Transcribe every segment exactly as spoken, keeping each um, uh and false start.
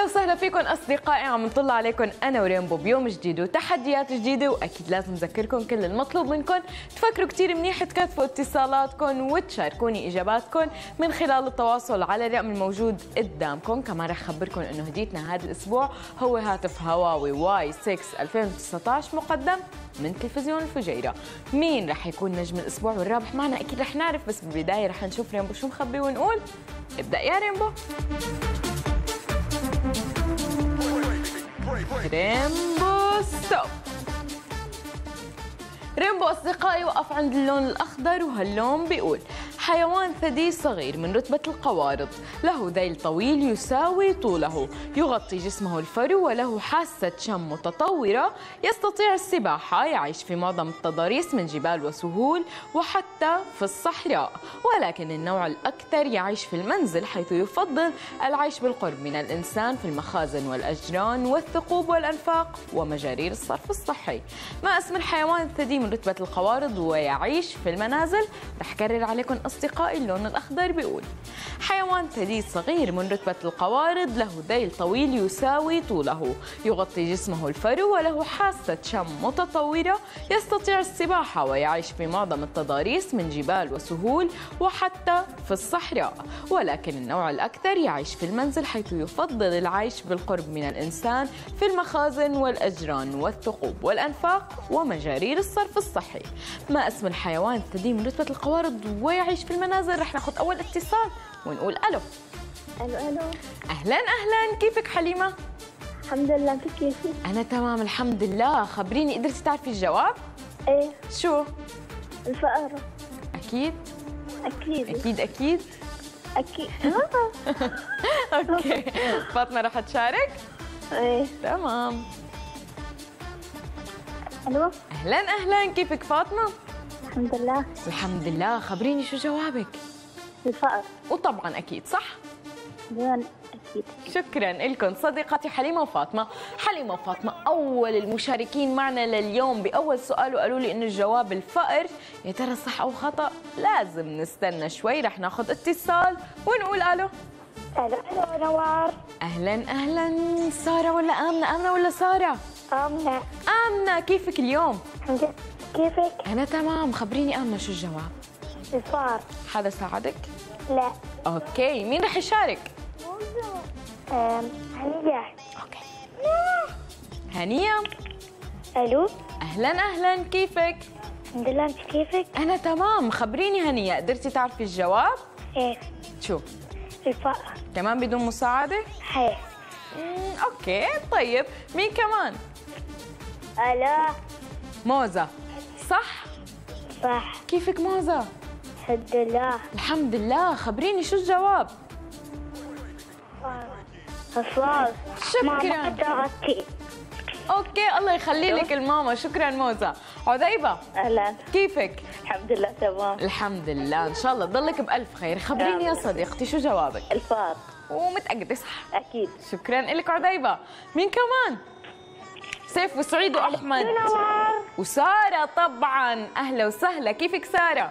أهلا وسهلا فيكم أصدقائي، عم نطلع عليكم أنا وريمبو بيوم جديد وتحديات جديدة، وأكيد لازم نذكركم كل المطلوب منكم تفكروا كتير منيح تكثفوا اتصالاتكم وتشاركوني إجاباتكم من خلال التواصل على الرقم الموجود قدامكم. كمان رح أخبركم إنه هديتنا هذا الأسبوع هو هاتف هواوي واي ستة ألفين وتسعة عشر مقدم من تلفزيون الفجيرة. مين رح يكون نجم الأسبوع والرابح معنا؟ أكيد رح نعرف، بس بالبداية رح نشوف ريمبو شو مخبي ونقول ابدأ يا ريمبو. ريمبو ستوب. ريمبو أصدقائي وقف عند اللون الأخضر، وهاللون بيقول حيوان ثدي صغير من رتبة القوارض، له ذيل طويل يساوي طوله، يغطي جسمه الفرو، وله حاسة شم متطورة، يستطيع السباحة، يعيش في معظم التضاريس من جبال وسهول وحتى في الصحراء، ولكن النوع الأكثر يعيش في المنزل، حيث يفضل العيش بالقرب من الإنسان في المخازن والأجران والثقوب والأنفاق ومجارير الصرف الصحي. ما اسم الحيوان الثدي من رتبة القوارض ويعيش في المنازل؟ رح كرر عليكم أصدقائي اللون الأخضر بيقول حيوان ثدي صغير من رتبة القوارض، له ذيل طويل يساوي طوله، يغطي جسمه الفرو، وله حاسة شم متطورة، يستطيع السباحة، ويعيش في معظم التضاريس من جبال وسهول وحتى في الصحراء، ولكن النوع الأكثر يعيش في المنزل، حيث يفضل العيش بالقرب من الإنسان في المخازن والأجران والثقوب والأنفاق ومجارير الصرف الصحي. ما اسم الحيوان الثدي من رتبة القوارض ويعيش في المنازل؟ رح ناخذ اول اتصال ونقول الو. الو الو. اهلا اهلا، كيفك حليمه؟ الحمد لله، انت كيفك؟ انا تمام الحمد لله. خبريني، قدرتي تعرفي الجواب؟ ايه. شو؟ الفقره. اكيد اكيد اكيد اكيد اكيد. اوكي فاطمه رح تشارك؟ ايه تمام. الو. اهلا اهلا، كيفك فاطمه؟ الحمد لله الحمد لله. خبريني شو جوابك؟ الفقر. وطبعا اكيد صح؟ طبعا اكيد. شكرا لكم صديقتي حليمه وفاطمه. حليمه وفاطمه اول المشاركين معنا لليوم باول سؤال، وقالوا لي انه الجواب الفقر. يا ترى صح او خطا؟ لازم نستنى شوي، رح ناخذ اتصال ونقول الو. الو الو نوار. اهلا اهلا، ساره ولا امنه؟ امنه ولا ساره؟ امنه. امنه كيفك اليوم؟ الحمد لله، كيفك؟ أنا تمام. خبريني آمنة شو الجواب؟ الفار. حدا ساعدك؟ لا. أوكي، مين رح يشارك؟ هنية. أوكي. لا. هنية. ألو. أهلاً أهلاً، كيفك؟ الحمد لله، أنت كيفك؟ أنا تمام. خبريني هنية، قدرتي تعرفي الجواب؟ إيه. شو؟ الفقر. كمان بدون مساعدة؟ إيه. أوكي طيب، مين كمان؟ ألا. موزة. صح؟ صح. كيفك موزة؟ الحمد لله الحمد لله. خبريني شو الجواب؟ الصوص. شكرا. اوكي الله يخلي لك الماما، شكرا موزة. عذيبة اهلا، كيفك؟ الحمد لله تمام الحمد لله، ان شاء الله تضلك بألف خير. خبريني يا صديقتي شو جوابك؟ الفار. ومتأكدة صح؟ اكيد. شكرا لك عذيبة. مين كمان؟ سيف وسعيد واحمد وساره طبعا. اهلا وسهلا، كيفك ساره؟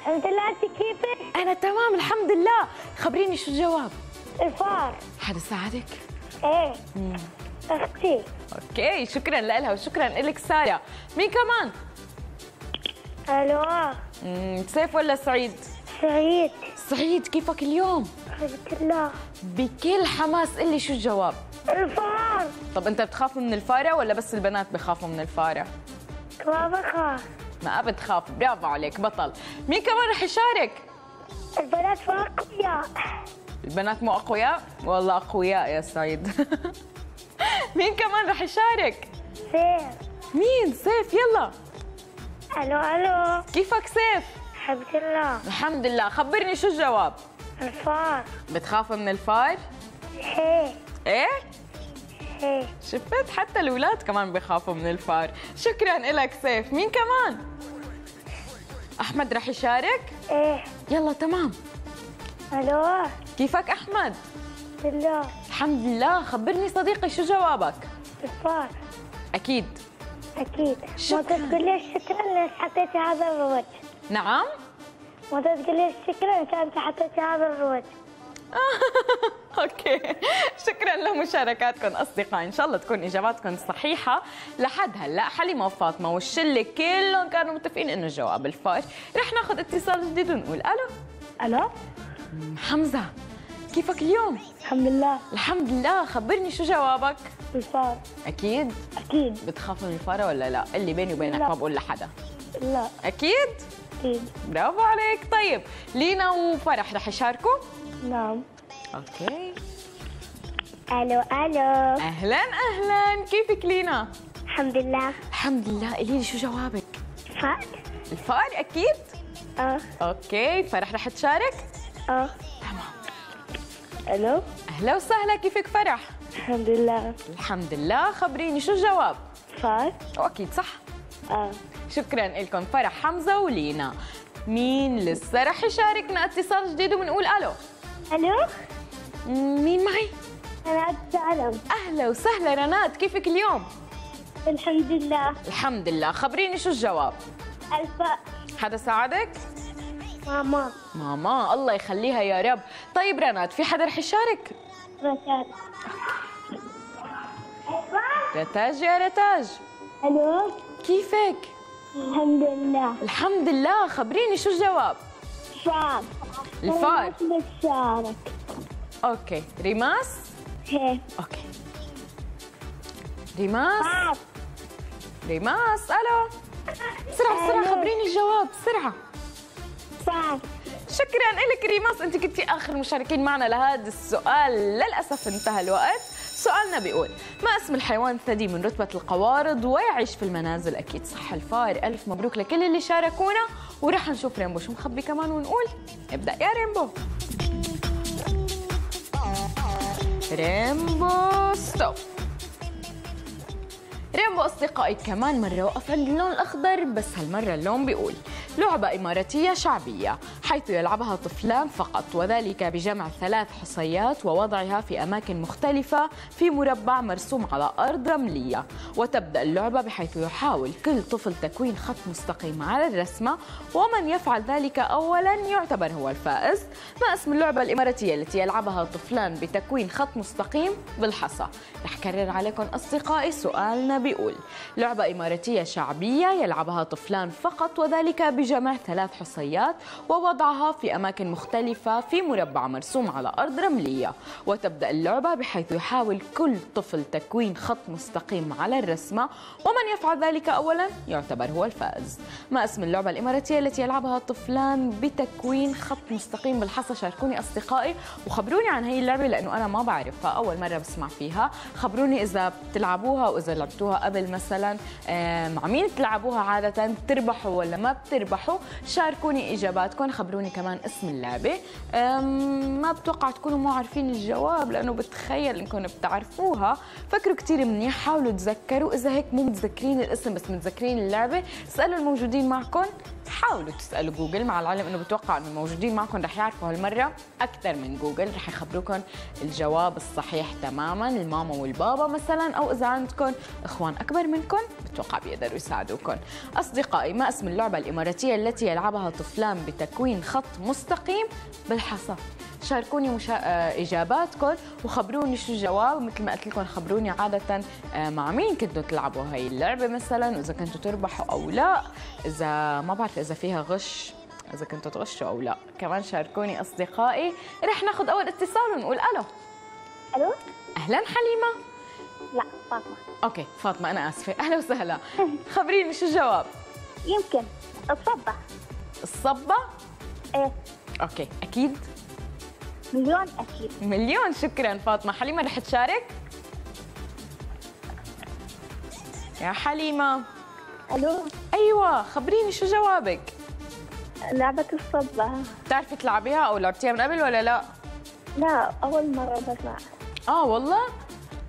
الحمد لله، انت كيفك؟ انا تمام الحمد لله. خبريني شو الجواب؟ الفار. حدا ساعدك؟ ايه اختي. اوكي شكرا لها وشكرا لك ساره. مين كمان؟ الو. سيف ولا سعيد؟ سعيد. سعيد كيفك اليوم؟ الحمد لله. بكل حماس قلي شو الجواب؟ الفار. طب انت بتخاف من الفاره ولا بس البنات بخافوا من الفاره؟ ما بخاف. ما بتخاف، برافو عليك بطل. مين كمان رح يشارك؟ البنات مو اقوياء. البنات مو اقوياء؟ والله اقوياء يا سعيد. مين كمان رح يشارك؟ سيف. مين؟ سيف. يلا. الو الو. كيفك سيف؟ الحمد لله الحمد لله. خبرني شو الجواب؟ الفار. بتخاف من الفار؟ ايه. ايه؟ ايه. شفت حتى الاولاد كمان بخافوا من الفار. شكرا لك سيف. مين كمان؟ احمد رح يشارك؟ ايه. يلا تمام. الو. كيفك احمد؟ الحمد لله الحمد لله. خبرني صديقي شو جوابك؟ الفار. اكيد اكيد. شكرا. ما تقوليش شكرا انك حطيتي هذا الروج. نعم؟ ما تقوليش شكرا انك حطيتي هذا الروج. اوكي اوكي شكرا لمشاركاتكم اصدقائي، ان شاء الله تكون اجاباتكم صحيحه. لحد هلا حليمه وفاطمه والشله كلهم كانوا متفقين انه الجواب الفار. رح ناخذ اتصال جديد ونقول الو. الو حمزه، كيفك اليوم؟ الحمد لله. الحمد لله، خبرني شو جوابك؟ الفار. اكيد؟ اكيد. بتخاف من الفاره ولا لا؟ اللي بيني وبينك ما بقول لحدا. لا. اكيد؟ اكيد. برافو عليك. طيب لينا وفرح رح يشاركوا؟ نعم. اوكي. الو الو. اهلا اهلا، كيفك لينا؟ الحمد لله. الحمد لله، قولي لي شو جوابك؟ الفار. الفار اكيد؟ اه. اوكي، فرح رح تشارك؟ اه. تمام. الو. اهلا وسهلا، كيفك فرح؟ الحمد لله. الحمد لله، خبريني شو الجواب؟ فار. واكيد صح. اه. شكرا لكم فرح، حمزه ولينا. مين لسه رح يشاركنا اتصال جديد وبنقول الو؟ الو. مين معي؟ رنات سالم. اهلا وسهلا رنات، كيفك اليوم؟ الحمد لله. الحمد لله، خبريني شو الجواب؟ الفار. حدا ساعدك؟ ماما. ماما، الله يخليها يا رب. طيب رنات، في حدا رح يشارك؟ رتاج. رتاج يا رتاج. الو. كيفك؟ الحمد لله. الحمد لله، خبريني شو الجواب؟ الفار. الفار. ريماس بتشارك. اوكي، ريماس؟ ايه. اوكي. ريماس. فار. ريماس، الو. بسرعة بسرعة خبريني الجواب، بسرعة. فار. شكرا لك ريماس، انت كنتي اخر المشاركين معنا لهذا السؤال، للاسف انتهى الوقت. سؤالنا بيقول: ما اسم الحيوان الثدي من رتبة القوارض ويعيش في المنازل؟ اكيد صح الفار. الف مبروك لكل اللي شاركونا، ورح نشوف ريمبو شو مخبي كمان ونقول ابدأ يا ريمبو. ريمبو ستوب. ريمبو اصدقائي كمان مرة وقف عند اللون الاخضر، بس هالمرة اللون بيقول: لعبة إماراتية شعبية حيث يلعبها طفلان فقط، وذلك بجمع ثلاث حصيات ووضعها في أماكن مختلفة في مربع مرسوم على أرض رملية، وتبدأ اللعبة بحيث يحاول كل طفل تكوين خط مستقيم على الرسمة، ومن يفعل ذلك أولاً يعتبر هو الفائز. ما اسم اللعبة الإماراتية التي يلعبها طفلان بتكوين خط مستقيم بالحصى؟ رح كرر عليكم أصدقائي، سؤالنا بيقول: لعبة إماراتية شعبية يلعبها طفلان فقط، وذلك بجمع ثلاث حصيات ووضعها في أماكن مختلفة في مربع مرسوم على أرض رملية، وتبدأ اللعبة بحيث يحاول كل طفل تكوين خط مستقيم على الرسمة، ومن يفعل ذلك أولاً يعتبر هو الفائز. ما اسم اللعبة الإماراتية التي يلعبها طفلان بتكوين خط مستقيم بالحصى؟ شاركوني أصدقائي وخبروني عن هي اللعبة، لأنه أنا ما بعرفها، أول مرة بسمع فيها. خبروني إذا بتلعبوها وإذا لعبتوها قبل مثلاً، مع مين تلعبوها عادة، تربحوا ولا ما بتربحوا؟ شاركوني اجاباتكم، خبروني كمان اسم اللعبه. ما بتوقع تكونوا مو عارفين الجواب، لانه بتخيل انكم بتعرفوها. فكروا كثير منيح، حاولوا تذكروا، اذا هيك مو متذكرين الاسم بس متذكرين اللعبه اسالوا الموجودين معكم، حاولوا تسالوا جوجل، مع العلم انه بتوقع انه الموجودين معكم رح يعرفوا هالمره اكثر من جوجل، رح يخبروكم الجواب الصحيح تماما، الماما والبابا مثلا، او اذا عندكم اخوان اكبر منكم بتوقع بيقدروا يساعدوكم. اصدقائي، ما اسم اللعبه الاماراتيه التي يلعبها طفلان بتكوين خط مستقيم بالحصى؟ شاركوني مشا... اجاباتكم وخبروني شو الجواب. مثل ما قلت لكم، خبروني عاده مع مين كنتوا تلعبوا هي اللعبه مثلا، واذا كنتوا تربحوا او لا، اذا ما بعرف اذا فيها غش، اذا كنتوا تغشوا او لا. كمان شاركوني اصدقائي. رح ناخذ اول اتصال ونقول الو. الو. اهلا حليمه. لا فاطمه. اوكي فاطمه، انا اسفه. اهلا وسهلا، خبريني شو الجواب؟ يمكن الصبة. الصبة؟ ايه. اوكي، اكيد؟ مليون اكيد. مليون. شكرا فاطمة. حليمة رح تشارك؟ يا حليمة. الو. ايوه، خبريني شو جوابك؟ لعبة الصبة. بتعرفي تلعبيها او لعبتيها من قبل ولا لا؟ لا، أول مرة بسمع. اه والله؟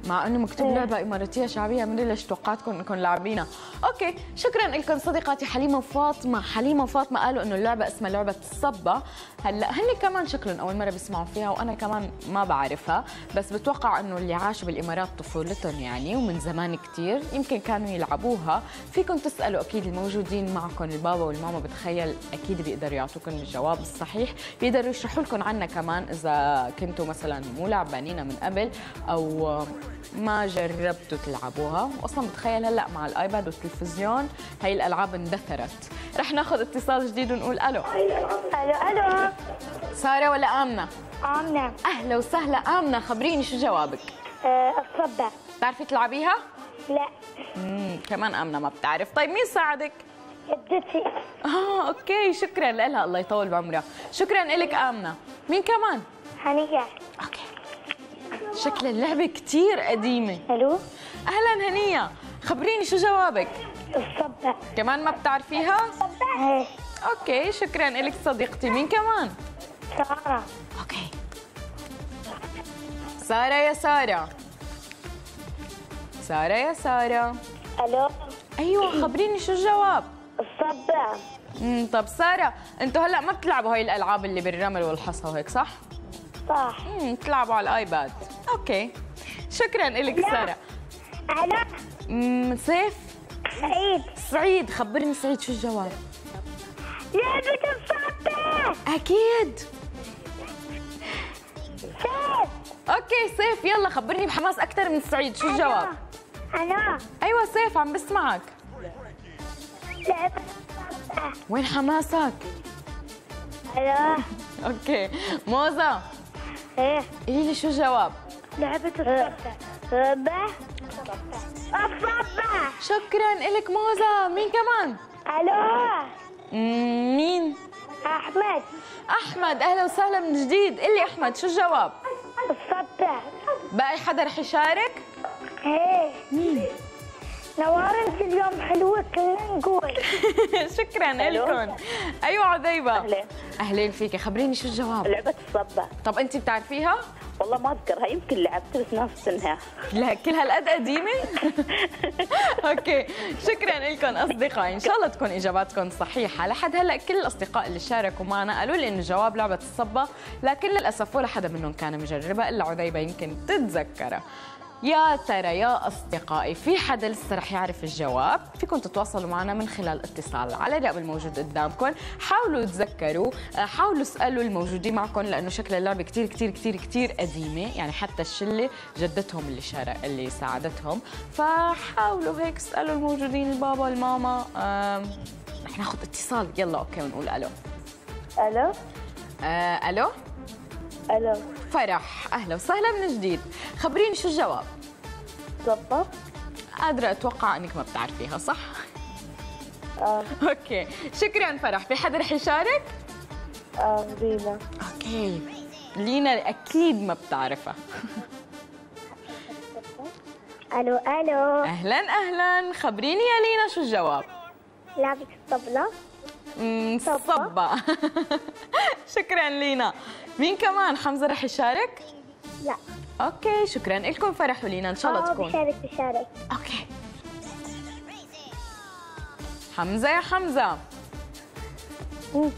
مع انه مكتوب إيه. لعبه اماراتيه شعبيه، من ليش توقعتكم انكم لاعبينها؟ اوكي، شكرا لكم صديقاتي حليمه وفاطمه، حليمه وفاطمه قالوا انه اللعبه اسمها لعبه الصبه. هلا هن كمان شكلهم اول مره بيسمعوا فيها وانا كمان ما بعرفها، بس بتوقع انه اللي عاشوا بالامارات طفولتهم يعني ومن زمان كثير يمكن كانوا يلعبوها. فيكم تسالوا اكيد الموجودين معكم، البابا والماما بتخيل اكيد بيقدروا يعطوكم الجواب الصحيح، بيقدروا يشرحوا لكم عنها كمان اذا كنتوا مثلا مو لاعبينها من قبل او ما جربتوا تلعبوها. واصلا بتخيل هلا مع الايباد والتلفزيون هي الالعاب اندثرت. رح ناخذ اتصال جديد ونقول الو. الو الو ساره ولا امنه؟ امنه. اهلا وسهلا امنه، خبريني شو جوابك؟ أه الصبه. بتعرفي تلعبيها؟ لا. امم كمان امنه ما بتعرف، طيب مين ساعدك؟ جدتي. اه اوكي، شكرا لها، الله يطول بعمرها. شكرا لك امنه. مين كمان؟ هنيه. اوكي، شكل اللعبة كتير قديمة. الو اهلا هنية، خبريني شو جوابك؟ الصبة. كمان ما بتعرفيها؟ الصبة. اوكي، شكرا لك صديقتي. مين كمان؟ سارة. اوكي سارة يا سارة، سارة يا سارة. الو ايوه، خبريني شو الجواب؟ الصبة. امم طب سارة، انتوا هلا ما بتلعبوا هاي الالعاب اللي بالرمل والحصى وهيك صح؟ صح. امم بتلعبوا على الايباد. اوكي، شكرا لك ساره. علاء. امم سيف. سعيد. سعيد، خبرني سعيد شو الجواب؟ لعبة الصبة. اكيد. سيف. اوكي سيف، يلا خبرني بحماس اكثر من سعيد شو الجواب؟ علاء. ايوه سيف عم بسمعك. لعبة الصبة. وين حماسك؟ علاء. اوكي موزة. ايه قولي لي شو جواب؟ لعبة الصبة. صبة. الصبة. شكرا إلك موزة. مين كمان؟ الو مين؟ احمد. احمد اهلا وسهلا من جديد، قلي احمد شو الجواب؟ الصبة. باقي حدا رح يشارك؟ ايه مين؟ نورت اليوم حلوة كلنا نقول. شكرا لكم. ايوه عذيبة. اهلين. اهلين فيكي، خبريني شو الجواب؟ لعبة الصبة. طب انت بتعرفيها؟ والله ما اذكرها، يمكن لعبتها بس ناس سنها. لا كل هالقد قديمة؟ اوكي، شكرا لكم اصدقائي، ان شاء الله تكون اجاباتكم صحيحة، لحد هلا كل الاصدقاء اللي شاركوا معنا قالوا لي انه جواب لعبة الصبة، لكن للاسف ولا حدا منهم كان مجربها الا عذيبة يمكن تتذكرها. يا ترى يا أصدقائي في حدا لسه رح يعرف الجواب؟ فيكم تتواصلوا معنا من خلال اتصال على الرقم الموجود قدامكم. حاولوا تذكروا، حاولوا اسألوا الموجودين معكم لأنه شكل اللعبة كتير كتير كتير كتير قديمة، يعني حتى الشلة جدتهم اللي شارك اللي ساعدتهم، فحاولوا هيك اسألوا الموجودين البابا الماما. رح ناخذ اتصال، يلا أوكي ونقول ألو. ألو. آه ألو. ألو فرح، أهلا وسهلا من جديد، خبريني شو الجواب؟ صبة. قادرة أتوقع إنك ما بتعرفيها صح؟ آه. أوكي، شكرا فرح، في حدا رح يشارك؟ آه لينا. أوكي، لينا أكيد ما بتعرفها. ألو ألو أهلا أهلا، خبريني يا لينا شو الجواب؟ لعبة الطبلة. امم صبة. شكرا لينا. مين كمان؟ حمزة رح يشارك؟ لا. اوكي، شكرا لكم فرح ولينا، ان شاء الله تكون. بشارك بشارك. اوكي. حمزة يا حمزة. مم.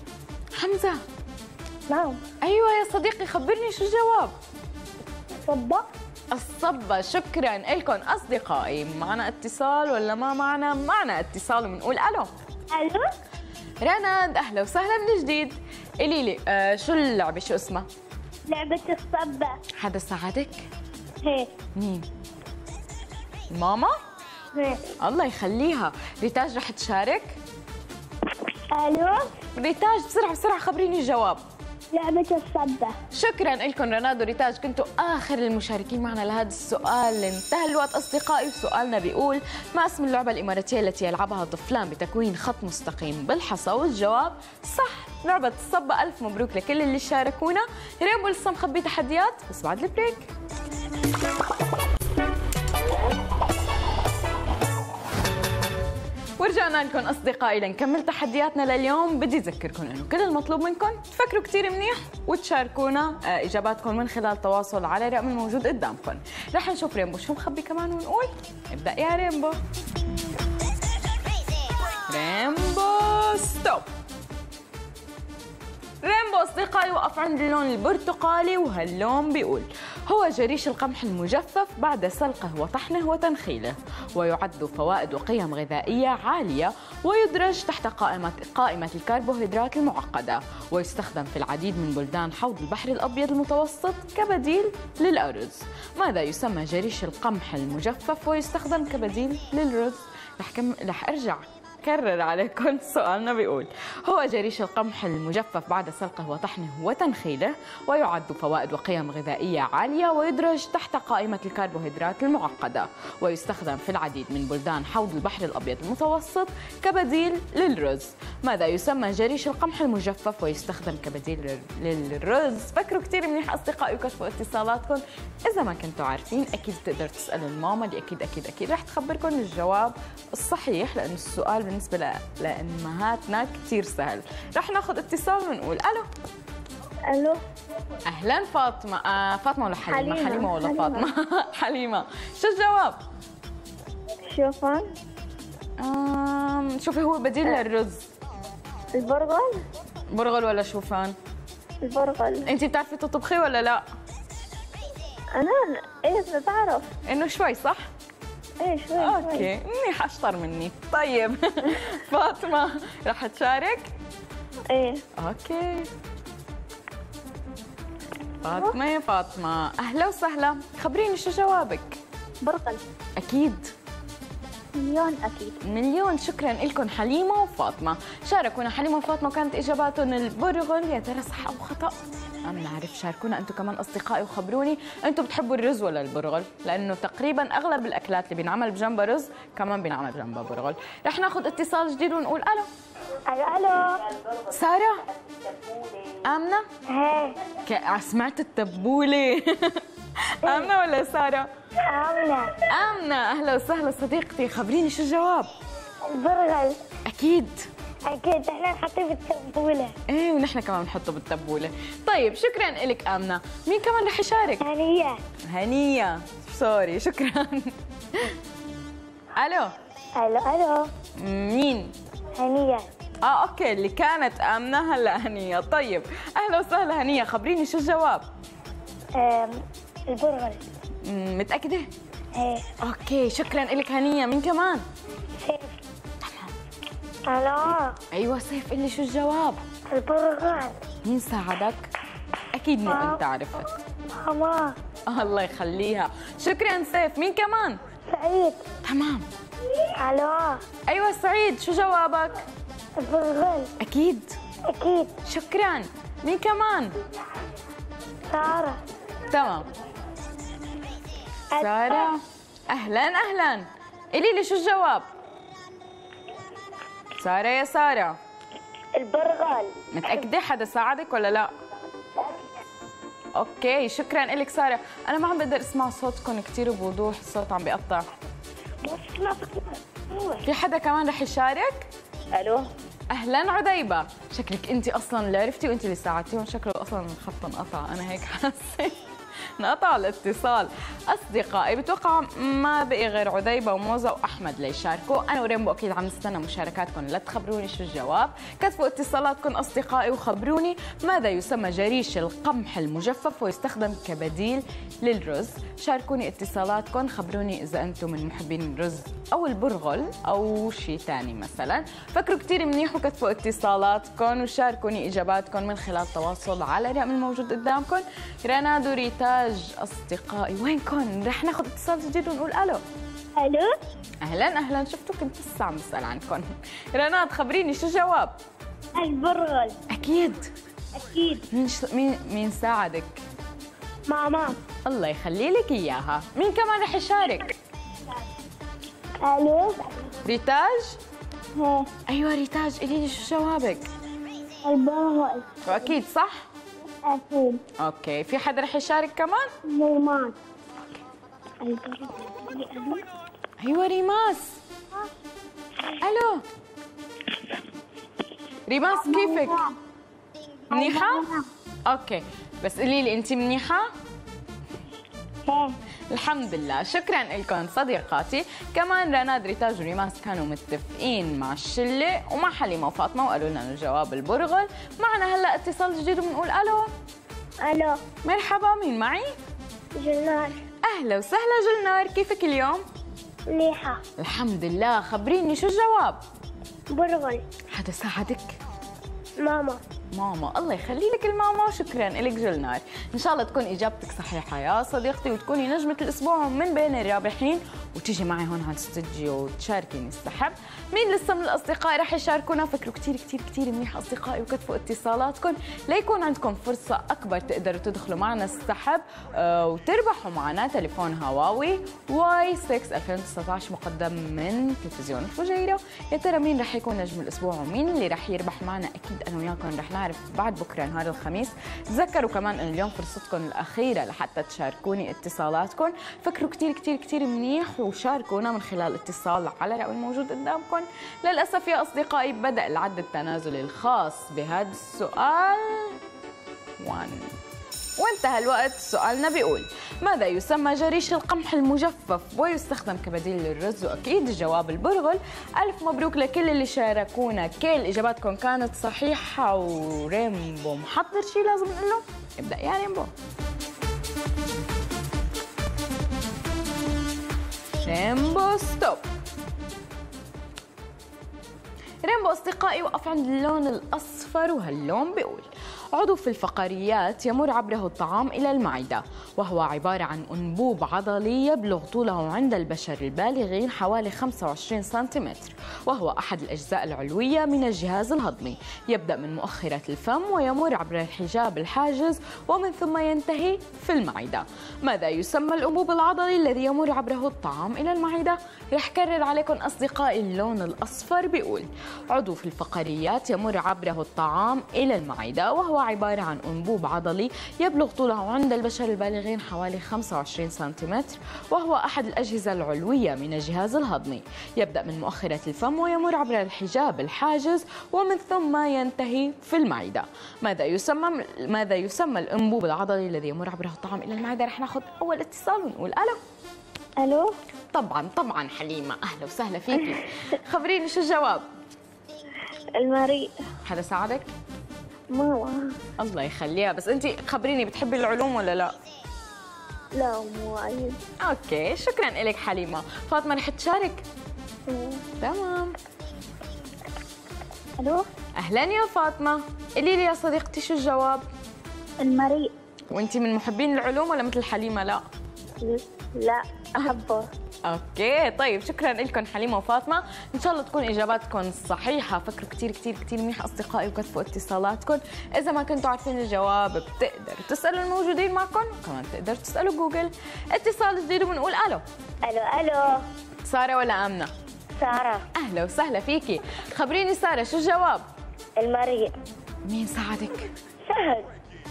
حمزة. نعم. ايوه يا صديقي، خبرني شو الجواب؟ الصبة. الصبة، شكرا لكم اصدقائي، معنا اتصال ولا ما معنا؟ معنا اتصال وبنقول الو. الو. رند اهلا وسهلا من جديد، قولي لي آه شو اللعبه شو اسمها؟ لعبه الصبه. حدا ساعدك؟ ايه. مين؟ ماما؟ ايه. الله يخليها. ريتاج رح تشارك؟ الو ريتاج، بسرعه بسرعه خبريني الجواب. لعبه الصبه. شكرا لكم رناد وريتاج، كنتوا اخر المشاركين معنا لهذا السؤال. انتهى الوقت اصدقائي، وسؤالنا بيقول ما اسم اللعبه الاماراتيه التي يلعبها طفلان بتكوين خط مستقيم بالحصى؟ والجواب صح، لعبه الصبه. الف مبروك لكل اللي شاركونا. ريمبو لسه مخبي تحديات بس بعد البريك. ورجعنا لكم أصدقائي لنكمل تحدياتنا لليوم. بدي أذكركم أنه كل المطلوب منكم تفكروا كتير منيح وتشاركونا إجاباتكم من خلال التواصل على الرقم الموجود قدامكم. رح نشوف ريمبو شو مخبي كمان ونقول ابدأ يا ريمبو. ريمبو ستوب. ريمبو أصدقائي وقف عند اللون البرتقالي، وهاللون بيقول هو جريش القمح المجفف بعد سلقه وطحنه وتنخيله، ويعد فوائد وقيم غذائية عالية، ويدرج تحت قائمة قائمة الكربوهيدرات المعقدة، ويستخدم في العديد من بلدان حوض البحر الأبيض المتوسط كبديل للأرز. ماذا يسمى جريش القمح المجفف ويستخدم كبديل للرز؟ رح, كم... رح أرجع كرر عليكم سؤالنا. بيقول هو جريش القمح المجفف بعد سلقه وطحنه وتنخيله، ويعد فوائد وقيم غذائية عالية، ويدرج تحت قائمة الكربوهيدرات المعقدة، ويستخدم في العديد من بلدان حوض البحر الأبيض المتوسط كبديل للرز. ماذا يسمى جريش القمح المجفف ويستخدم كبديل للرز؟ فكروا كثير منيح أصدقائي وكشفوا اتصالاتكم. إذا ما كنتوا عارفين أكيد بتقدروا تسألوا الماما، اللي أكيد أكيد أكيد رح تخبركم الجواب الصحيح، لأن السؤال بالنسبة لأمهاتنا كثير سهل. رح ناخذ اتصال ونقول ألو. ألو. أهلا فاطمة. آه فاطمة ولا حليمة؟ حليمة, حليمة ولا حليمة. فاطمة. حليمة. شو الجواب؟ شوفان. آه شوفي هو بديل أه. للرز. البرغل. برغل ولا شوفان؟ البرغل. أنت بتعرفي تطبخي ولا لا؟ أنا إيه بعرف. إنه شوي صح؟ ايه شوي. اوكي منيح، اشطر مني. طيب فاطمة رح تشارك؟ ايه. اوكي فاطمة. يا فاطمة اهلا وسهلا، خبريني شو جوابك؟ برغل. اكيد مليون اكيد مليون. شكرا لكم حليمة وفاطمة، شاركونا حليمة وفاطمة وكانت اجاباتهم البرغل. يا ترى صح او خطأ؟ ما بنعرف. شاركونا انتم كمان اصدقائي وخبروني انتم بتحبوا الرز ولا البرغل، لانه تقريبا اغلب الاكلات اللي بينعمل بجنبها رز كمان بينعمل بجنبها برغل. رح ناخذ اتصال جديد ونقول الو. الو الو. ساره. امنه. ايه. سمعت التبوله. امنه ولا ساره؟ امنه. امنه اهلا وسهلا صديقتي، خبريني شو الجواب؟ البرغل. اكيد أكيد نحن نحطه بالتبولة. إيه ونحن كمان نحطه بالتبولة. طيب شكراً إلك آمنة. مين كمان رح يشارك؟ هنية. هنية سوري شكراً. ألو. ألو ألو. مين؟ هنية. آه أوكي اللي كانت آمنة هلا هنية. طيب أهلا وسهلا هنية، خبريني شو الجواب؟ البرغل. متأكدة؟ إيه. أوكي شكراً إلك هنية. مين كمان؟ سيف. الو. ايوه سيف، قلي شو الجواب؟ البرغل. مين ساعدك؟ اكيد مو انت عرفت. ماما. الله يخليها، شكرا سيف. مين كمان؟ سعيد. تمام. الو. ايوه سعيد، شو جوابك؟ البرغل. اكيد؟ اكيد. شكرا. مين كمان؟ سارة. تمام. سارة. اهلا اهلا، قلي لي شو الجواب؟ سارة. يا سارة البرغل. متأكدة حدا ساعدك ولا لا؟ اوكي شكرا لك سارة. انا ما عم بقدر اسمع صوتكم كثير بوضوح، الصوت عم بيقطع. في حدا كمان رح يشارك؟ الو. اهلا عديبة، شكلك انت اصلا اللي عرفتي وانت اللي ساعدتيهم، شكله اصلا الخط انقطع، انا هيك حاسة. انقطع الاتصال. اصدقائي بتوقع ما بقي غير عديبه وموزه واحمد ليشاركوا. انا وريمبو اكيد عم نستنى مشاركاتكم لتخبروني شو الجواب. كتبوا اتصالاتكم اصدقائي وخبروني ماذا يسمى جريش القمح المجفف ويستخدم كبديل للرز. شاركوني اتصالاتكم، خبروني اذا انتم من محبين الرز او البرغل او شيء ثاني مثلا. فكروا كثير منيح وكتبوا اتصالاتكم وشاركوني اجاباتكم من خلال التواصل على الرقم الموجود قدامكم. رنا دوريتاج اصدقائي وينكم؟ رح ناخذ اتصال جديد ونقول الو. الو. اهلا اهلا، شفتوا كنت لسه عم بسال عنكم. رناد خبريني شو الجواب؟ البرغل. اكيد اكيد. مين ش... مين مين ساعدك؟ ماما. الله يخلي لك اياها. مين كمان رح يشارك؟ الو. ريتاج؟ ها. ايوه ريتاج، قولي لي شو جوابك؟ البرغل. واكيد صح؟ اكيد. اوكي في حدا رح يشارك كمان؟ ماما. البرغل. ايوه ريماس. الو ريماس، كيفك؟ منيحه؟ اوكي، بس قولي لي انت منيحه؟ الحمد لله. شكرا لكم صديقاتي. كمان رناد ريتاج وريماس كانوا متفقين مع الشله ومع حليمه وفاطمه وقالوا لنا الجواب البرغل. معنا هلا اتصال جديد وبنقول الو. الو مرحبا، مين معي؟ جلنار. اهلا وسهلا جلنار، كيفك اليوم؟ منيحه الحمد لله. خبريني شو الجواب؟ برغل. حدا ساعدك؟ ماما. ماما، الله يخلي لك الماما. شكرا لك جلنار، ان شاء الله تكون اجابتك صحيحه يا صديقتي وتكوني نجمه الاسبوع من بين الرابحين وتيجي معي هون على الاستوديو وتشاركيني السحب. مين لسه من الاصدقاء رح يشاركونا؟ فكروا كثير كثير كثير منيح اصدقائي وكتفوا اتصالاتكم ليكون عندكم فرصه اكبر تقدروا تدخلوا معنا السحب وتربحوا معنا تليفون هواوي واي ستة ألفين وتسعة عشر مقدم من تلفزيون فجيره. يا ترى مين رح يكون نجم الاسبوع ومين اللي رح يربح معنا؟ اكيد انا وياكم رح نعرف بعد بكره نهار الخميس. تذكروا كمان ان اليوم فرصتكم الاخيره لحتى تشاركوني اتصالاتكم، فكروا كثير كثير كثير منيح وشاركونا من خلال اتصال على الرقم الموجود قدامكم. للاسف يا اصدقائي بدا العد التنازلي الخاص بهذا السؤال واحد وانتهى الوقت. سؤالنا بيقول: ماذا يسمى جريش القمح المجفف ويستخدم كبديل للرز؟ واكيد الجواب البرغل. الف مبروك لكل اللي شاركونا، كل اجاباتكم كانت صحيحه. وريمبو محضر شيء لازم نقول له؟ ابدا يا ريمبو. ريمبو ستوب. ريمبو اصدقائي وقف عند اللون الاصفر، وهاللون بيقول: عضو في الفقريات يمر عبره الطعام إلى المعدة، وهو عبارة عن أنبوب عضلي يبلغ طوله عند البشر البالغين حوالي خمسة وعشرين سنتيمتر، وهو أحد الأجزاء العلوية من الجهاز الهضمي، يبدأ من مؤخرة الفم ويمر عبر الحجاب الحاجز ومن ثم ينتهي في المعدة. ماذا يسمى الأنبوب العضلي الذي يمر عبره الطعام إلى المعدة؟ رح كرر عليكم أصدقائي اللون الأصفر بيقول: عضو في الفقريات يمر عبره الطعام إلى المعدة، وهو عبارة عن أنبوب عضلي يبلغ طوله عند البشر البالغين حوالي خمسة وعشرين سنتيمتر، وهو أحد الأجهزة العلوية من الجهاز الهضمي، يبدأ من مؤخرة الفم ويمر عبر الحجاب الحاجز ومن ثم ينتهي في المعدة. ماذا يسمى ماذا يسمى الأنبوب العضلي الذي يمر عبره الطعام إلى المعدة؟ رح ناخذ أول اتصال ونقول ألو. ألو طبعا طبعا حليمة، أهلا وسهلا فيكي. خبريني شو الجواب؟ المريء. حدا ساعدك؟ ماما. الله يخليها. بس انت خبريني، بتحبي العلوم ولا لا؟ لا مو وايد. اوكي شكرا لك حليمه. فاطمه رح تشارك؟ تمام. الو اهلا يا فاطمه، قولي لي يا صديقتي شو الجواب؟ المريء. وانت من محبين العلوم ولا مثل حليمه لا؟ لا احبه. اوكي طيب شكرا لكم حليمه وفاطمه، ان شاء الله تكون اجاباتكم صحيحه. فكروا كثير كثير كثير منيح اصدقائي وكتفوا اتصالاتكم. اذا ما كنتوا عارفين الجواب بتقدروا تسالوا الموجودين معكم وكمان بتقدروا تسالوا جوجل. اتصال جديد وبنقول الو. الو الو ساره ولا امنه؟ ساره. اهلا وسهلا فيكي. خبريني ساره شو الجواب؟ المريء. مين ساعدك؟ سهل.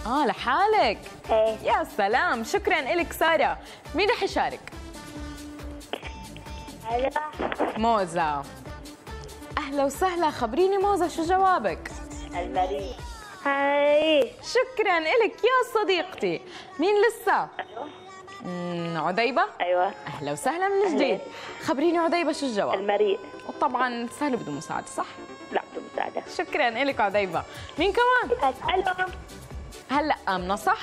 اه لحالك؟ ايه. يا سلام شكرا لك ساره. مين رح يشارك؟ موزة. أهلا وسهلا. خبريني موزة شو جوابك؟ المريء. هاي شكرا إلك يا صديقتي. مين لسه؟ عديبة. أيوة أهلا وسهلا من جديد. خبريني عديبة شو الجواب؟ المريء. وطبعا سهل بدون مساعدة صح؟ لا بدون مساعدة. شكرا إلك عديبة. مين كمان؟ ألو. هلا آمنة صح؟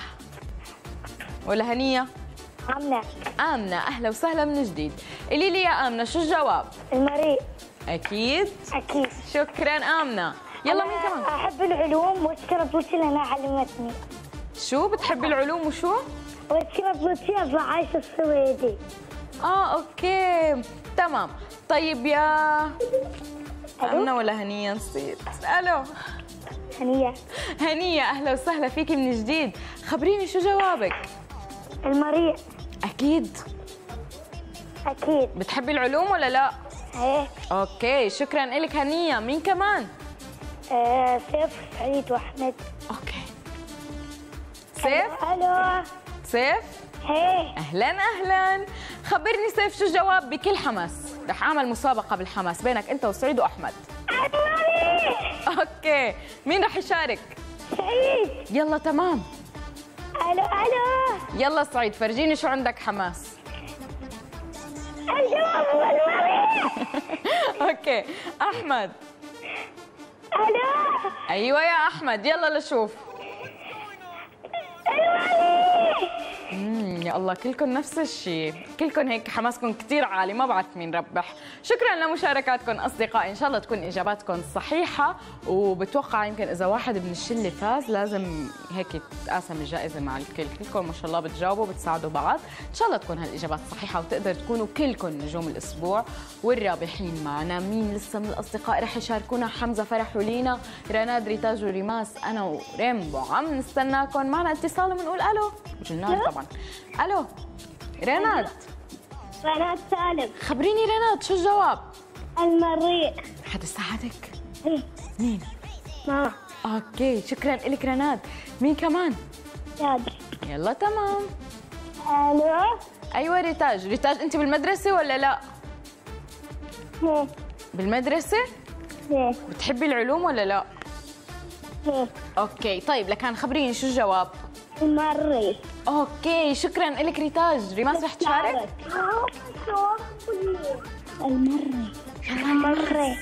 ولا هنية؟ آمنة. آمنة أهلا وسهلا من جديد. قولي لي يا آمنة شو الجواب؟ المريء. أكيد؟ أكيد. شكراً آمنة. يلا مين كمان؟ أحب العلوم وأشكر بطولتي لأنها علمتني. شو بتحبي العلوم وشو؟ وأشكر بطولتي أبو عايشة السويدي. آه أوكي تمام. طيب يا آمنة ولا هنية نسيت؟ ألو هنية. هنية أهلا وسهلا فيكي من جديد. خبريني شو جوابك؟ المريء. أكيد؟ أكيد. بتحبي العلوم ولا لا؟ إيه. أوكي شكراً إلك هنية. مين كمان؟ آه سيف سعيد وأحمد. أوكي سيف؟ ألو سيف؟ إيه أهلاً أهلاً. خبرني سيف شو الجواب بكل حماس؟ رح اعمل مسابقه بالحماس بينك انت وسعيد واحمد. اوكي، مين رح يشارك؟ سعيد. يلا تمام. الو الو. يلا سعيد فرجيني شو عندك حماس. الجواب هو المواضيع. اوكي احمد. الو. ايوه يا احمد يلا لشوف. امم يا الله كلكم نفس الشيء، كلكم هيك حماسكم كثير عالي، ما بعرف مين ربح. شكرا لمشاركاتكم اصدقائي، ان شاء الله تكون اجاباتكم صحيحه، وبتوقع يمكن اذا واحد من الشله فاز لازم هيك تتقاسم الجائزه مع الكل، كلكم ما شاء الله بتجاوبوا بتساعدوا بعض، ان شاء الله تكون هالاجابات صحيحه وتقدر تكونوا كلكم نجوم الاسبوع والرابحين معنا. مين لسه من الاصدقاء رح يشاركونا؟ حمزه فرح ولينا، رناد ريتاج وريماس، انا وريمبو عم نستناكم معنا اتصال ونقول الو. جنان طبعا. الو رناد. رناد سالم. خبريني رناد شو الجواب؟ المريء. حد يساعدك؟ ايه. مين؟ ماما. اوكي شكرا لك رناد. مين كمان؟ ريتاج. يلا تمام. الو. ايوه ريتاج. ريتاج انت بالمدرسه ولا لا؟ ايه. بالمدرسه؟ ايه. بتحبي العلوم ولا لا؟ ايه. اوكي طيب لكان خبريني شو الجواب؟ المريض. اوكي شكرا لك ريتاج. ريماس رح تشارك؟ المري المري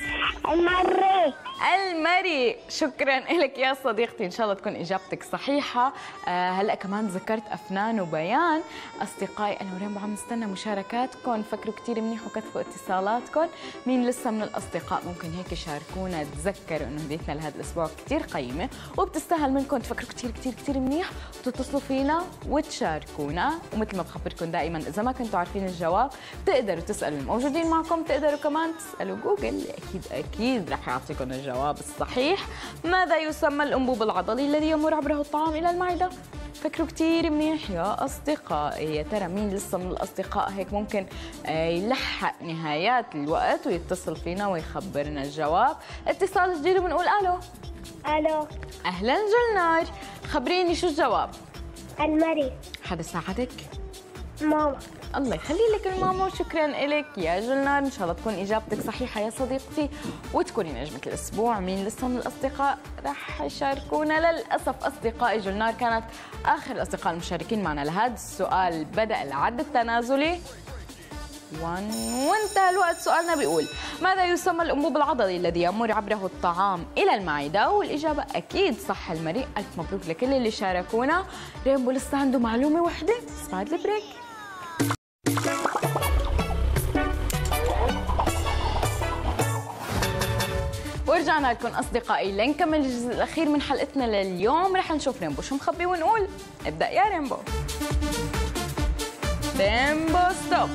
المري المري. شكرا لك يا صديقتي، ان شاء الله تكون اجابتك صحيحه. آه هلا كمان ذكرت افنان وبيان. اصدقائي انا وريمبو عم نستنى مشاركاتكم، فكروا كثير منيح وكتبوا اتصالاتكم. مين لسه من الاصدقاء ممكن هيك شاركونا؟ تذكروا انه هديتنا لهذا الاسبوع كثير قيمه وبتستاهل منكم تفكروا كثير كثير كثير منيح وتتصلوا فينا وتشاركونا. ومثل ما بخبركم دائما اذا ما كنتوا عارفين الجواب بتقدروا تسالوا الموجودين معكم، بتقدروا كمان تسالوا جوجل، اكيد اكيد رح يعطيكم الجواب الصحيح. ماذا يسمى الأنبوب العضلي الذي يمر عبره الطعام إلى المعدة؟ فكروا كثير منيح يا أصدقائي. يا ترى مين لسه من الأصدقاء هيك ممكن يلحق نهايات الوقت ويتصل فينا ويخبرنا الجواب؟ اتصال جديد وبنقول ألو. ألو. أهلا جلنار، خبريني شو الجواب؟ المري. حدا ساعدك؟ ماما. الله يخلي لك الماما وشكرا لك يا جلنار، ان شاء الله تكون اجابتك صحيحه يا صديقتي وتكوني نجمه الاسبوع. مين لسه من الاصدقاء رح يشاركونا؟ للاسف اصدقائي جلنار كانت اخر الاصدقاء المشاركين معنا لهذا السؤال. بدا العد التنازلي وانتهى الوقت. سؤالنا بيقول ماذا يسمى الانبوب العضلي الذي يمر عبره الطعام الى المعده؟ والاجابه اكيد صح المريء. الف مبروك لكل اللي شاركونا. ريمبو لسه عنده معلومه واحده بس بعد البريك. ورجعنا لكم أصدقائي لنكمل الجزء الأخير من حلقتنا لليوم. رح نشوف ريمبو شو مخبي ونقول ابدأ يا ريمبو. ريمبو ستوب.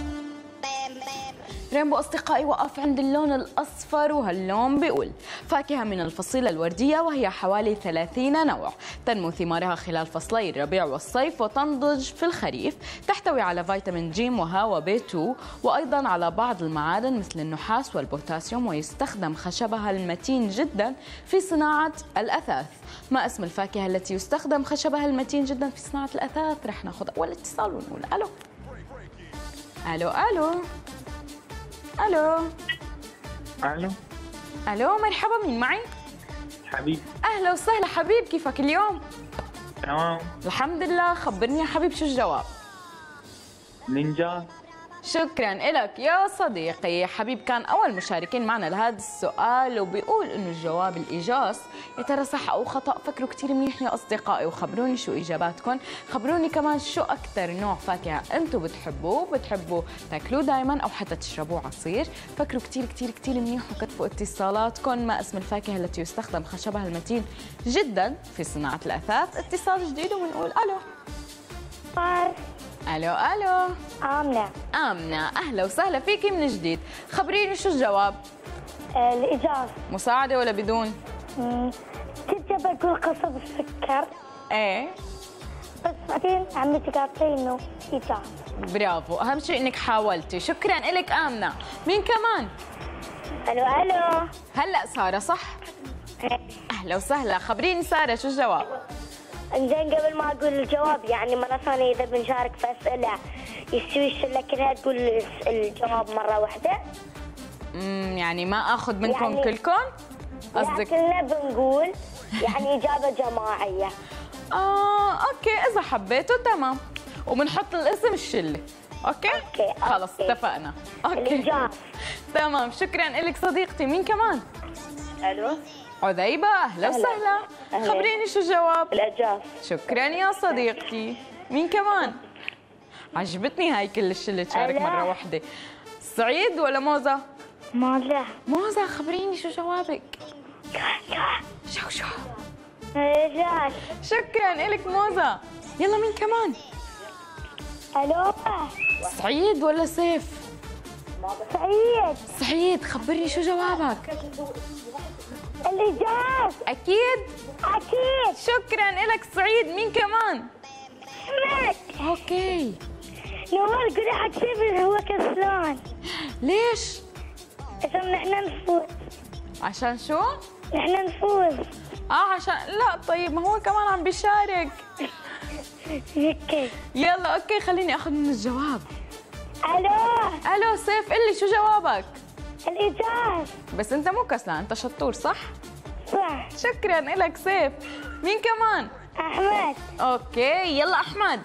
ريمبو أصدقائي وقف عند اللون الأصفر، وهاللون بيقول فاكهة من الفصيلة الوردية وهي حوالي ثلاثين نوع، تنمو ثمارها خلال فصلي الربيع والصيف وتنضج في الخريف، تحتوي على فيتامين ج وه وبي اثنين وأيضا على بعض المعادن مثل النحاس والبوتاسيوم، ويستخدم خشبها المتين جدا في صناعة الأثاث. ما اسم الفاكهة التي يستخدم خشبها المتين جدا في صناعة الأثاث؟ رح ناخذ أول اتصال ونقول ألو. ألو ألو. الو. الو. الو مرحبا مين معي؟ حبيب. اهلا وسهلا حبيب، كيفك اليوم؟ تمام الحمد لله. خبرني يا حبيب شو الجواب؟ نينجا. شكرا لك يا صديقي. حبيب كان اول مشاركين معنا لهذا السؤال وبيقول انه الجواب الايجاص. يا ترى صح او خطا؟ فكروا كثير منيح يا اصدقائي وخبروني شو اجاباتكم. خبروني كمان شو اكثر نوع فاكهه انتم بتحبوه، بتحبوا تاكلوه دائما او حتى تشربوه عصير. فكروا كثير كثير كثير منيح وكتبوا اتصالاتكم. ما اسم الفاكهه التي يستخدم خشبها المتين جدا في صناعه الاثاث؟ اتصال جديد وبنقول الو. فار. الو الو. آمنة. آمنة أهلا وسهلا فيكي من جديد. خبريني شو الجواب؟ الإجاز. مساعدة ولا بدون؟ امم كنت بقول قصب السكر. ايه بس بعدين عمتي قالت لي إنه إجاز. برافو، أهم شيء إنك حاولتي، شكرا إلك آمنة. مين كمان؟ الو الو. هلا سارة صح؟ ايه. أهلا وسهلا، خبريني سارة شو الجواب؟ انزين قبل ما اقول الجواب يعني مرة ثانية اذا بنشارك في اسئلة يستوي الشلة كلها تقول الجواب مرة واحدة؟ امم يعني ما اخذ منكم يعني كلكم قصدك؟ كلنا بنقول يعني اجابه جماعيه. اه اوكي اذا حبيتوا تمام، وبنحط الاسم الشله. اوكي, أوكي. خلص اتفقنا. اوكي الإجابة. تمام شكرا لك صديقتي. مين كمان؟ الو عذيبه، اهلا وسهلا. خبريني شو الجواب؟ الاجاف. شكرا يا صديقتي. مين كمان؟ عجبتني هاي كل الشله تشارك مره واحده. سعيد ولا موزه؟ موزه. موزه خبريني شو جوابك؟ شو شو رجال. شكرا لك موزه. يلا مين كمان؟ الو سعيد ولا سيف؟ سعيد. سعيد خبرني شو جوابك؟ الإجابة. أكيد؟ أكيد. شكراً لك سعيد. مين كمان؟ أحمد. أوكي. نوال قولي حق سيف هو كسلان. ليش؟ عشان نحن نفوز. عشان شو؟ نحن نفوز. آه عشان لا طيب ما هو كمان عم بيشارك. أوكي. يلا أوكي خليني آخذ من الجواب. ألو. ألو سيف قلي شو جوابك؟ الإجابة. بس أنت مو كسلان، أنت شطور صح؟ صح. شكراً لك سيف. مين كمان؟ أحمد. أوكي، يلا أحمد.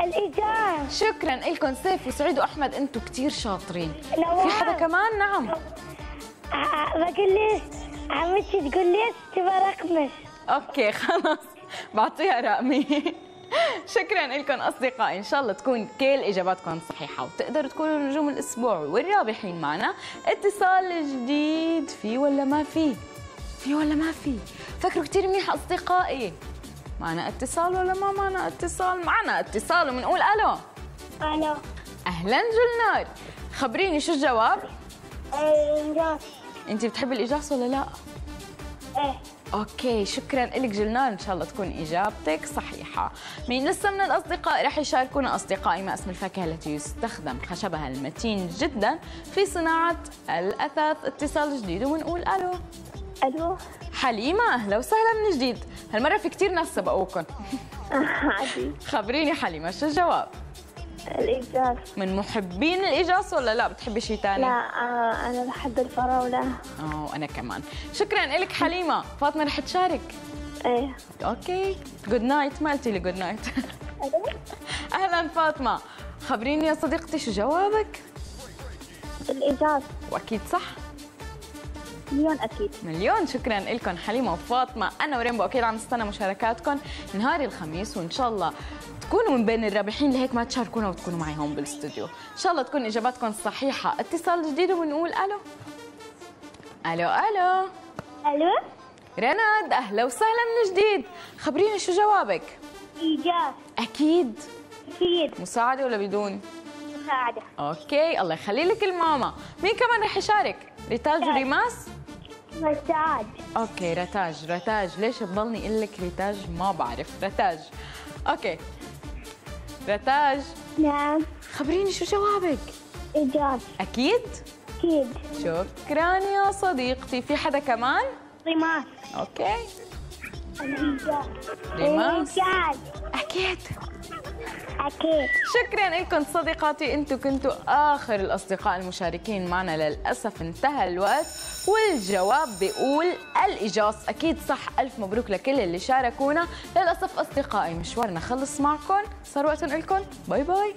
الإجابة. شكراً لكم سيف وسعيد وأحمد، أنتم كثير شاطرين. نعم. في حدا كمان؟ نعم. بقول لك عمتي تقول لي تبى رقمك. أوكي خلص، بعطيها رقمي. شكرا لكم أصدقائي، إن شاء الله تكون كل إجاباتكم صحيحة وتقدروا تكونوا نجوم الأسبوع والرابحين معنا. اتصال جديد، في ولا ما في؟ في ولا ما في؟ فكروا كثير منيح أصدقائي، معنا اتصال ولا ما معنا اتصال؟ معنا اتصال وبنقول ألو. ألو. أهلا جلنار، خبريني شو الجواب؟ الإنجاز. أنت بتحبي الإجاز ولا لا؟ إيه. اوكي شكرا لك جلنار، ان شاء الله تكون اجابتك صحيحه. مين لسه من الاصدقاء رح يشاركونا؟ اصدقائي ما اسم الفاكهه التي يستخدم خشبها المتين جدا في صناعه الاثاث. اتصال جديد ونقول الو. الو حليمه، اهلا وسهلا من جديد. هالمره في كثير ناس سبقوكم. عادي. خبريني حليمه شو الجواب؟ الإجاز. من محبين الإجاز ولا لا بتحبي شيء ثاني؟ لا آه أنا بحب الفراولة. أوه أنا كمان. شكراً إلك حليمة. فاطمة رح تشارك؟ إيه. أوكي جود نايت. ما قلتي لي جود نايت. أهلاً فاطمة، خبريني يا صديقتي شو جوابك؟ الإجاز. وأكيد صح؟ مليون أكيد. مليون. شكراً لكم حليمة وفاطمة. أنا وريمبو أكيد عم نستنى مشاركاتكم نهار الخميس، وإن شاء الله تكونوا من بين الرابحين، لهيك ما تشاركونا وتكونوا معي هون بالاستوديو. ان شاء الله تكون اجاباتكم صحيحه. اتصال جديد وبنقول الو. الو الو الو رند، اهلا وسهلا من جديد. خبريني شو جوابك؟ ايجاب. اكيد اكيد. مساعده ولا بدون مساعده؟ اوكي الله يخلي لك الماما. مين كمان رح يشارك؟ ريتاج وريماس. ريتاج. اوكي ريتاج. ريتاج ليش بضلني اقول لك ريتاج؟ ما بعرف. ريتاج. اوكي ريتاج. نعم. خبريني شو جوابك؟ إجابة. أكيد؟ أكيد. شكراً يا صديقتي. في حدا كمان؟ ريماس. أوكي. الإجابة. ريماس. الإجابة. أكيد. أكيد. شكراً لكم صديقاتي، أنتم كنتوا آخر الأصدقاء المشاركين معنا، للأسف انتهى الوقت، والجواب بيقول الإجاص، أكيد صح. ألف مبروك لكل اللي شاركونا، للأسف أصدقائي مشوارنا خلص معكم، صار وقت نقول لكم باي باي.